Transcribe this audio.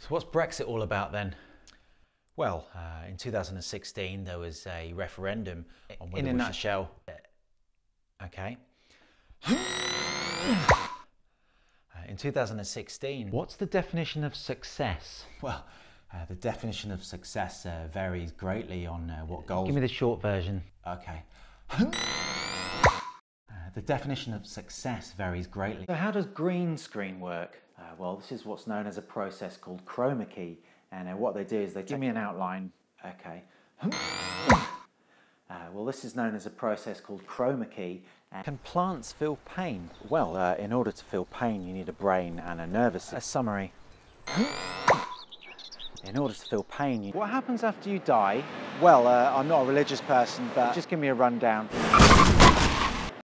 So what's Brexit all about then? Well, in 2016 there was a referendum on whether in a nutshell. Okay. In 2016. What's the definition of success? Well, the definition of success varies greatly on what goals. Give me the short version. Okay. The definition of success varies greatly. So how does green screen work? Well, this is what's known as a process called chroma key, and what they do is they give me an outline. Okay. Well, this is known as a process called chroma key. Can plants feel pain? Well, in order to feel pain, you need a brain and a nervous system. A summary. In order to feel pain, what happens after you die? Well, I'm not a religious person, but just give me a rundown.